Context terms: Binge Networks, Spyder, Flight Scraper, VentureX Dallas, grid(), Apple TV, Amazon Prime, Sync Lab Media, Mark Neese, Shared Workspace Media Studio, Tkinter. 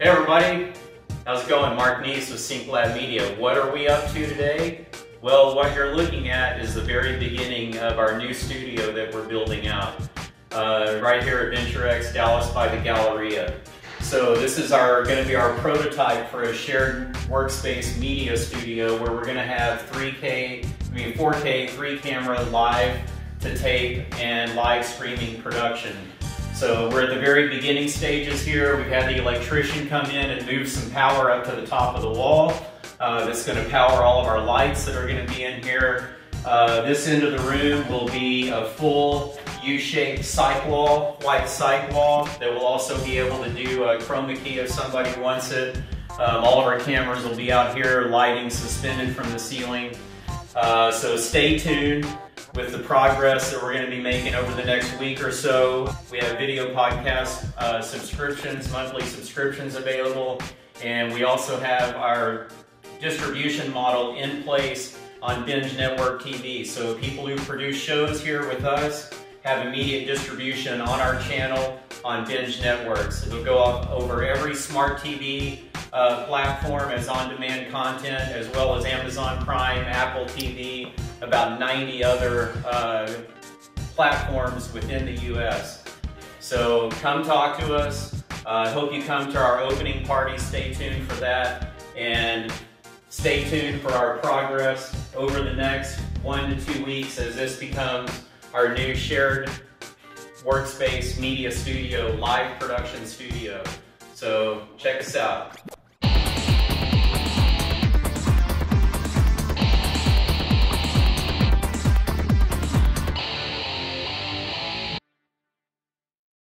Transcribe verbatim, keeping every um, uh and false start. Hey everybody, how's it going? Mark Neese with Sync Lab Media. What are we up to today? Well, what you're looking at is the very beginning of our new studio that we're building out uh, right here at VentureX Dallas by the Galleria. So this is our going to be our prototype for a shared workspace media studio where we're going to have three K, I mean four K, three camera live to tape and live streaming production. So we're at the very beginning stages here. We've had the electrician come in and move some power up to the top of the wall. Uh, that's going to power all of our lights that are going to be in here. Uh, this end of the room will be a full U-shaped psych wall, white psych wall, that will also be able to do a chroma key if somebody wants it. Um, all of our cameras will be out here, lighting suspended from the ceiling. Uh, so stay tuned with the progress that we're going to be making over the next week or so. We have video podcast uh, subscriptions, monthly subscriptions available, and we also have our distribution model in place on Binge Network T V. So people who produce shows here with us have immediate distribution on our channel on Binge Networks. It'll go off over every smart T V uh, platform as on-demand content, as well as Amazon Prime, Apple T V, about ninety other uh, platforms within the U S So come talk to us. I uh, hope you come to our opening party. Stay tuned for that. And stay tuned for our progress over the next one to two weeks as this becomes our new shared workspace media studio, live production studio. So check us out.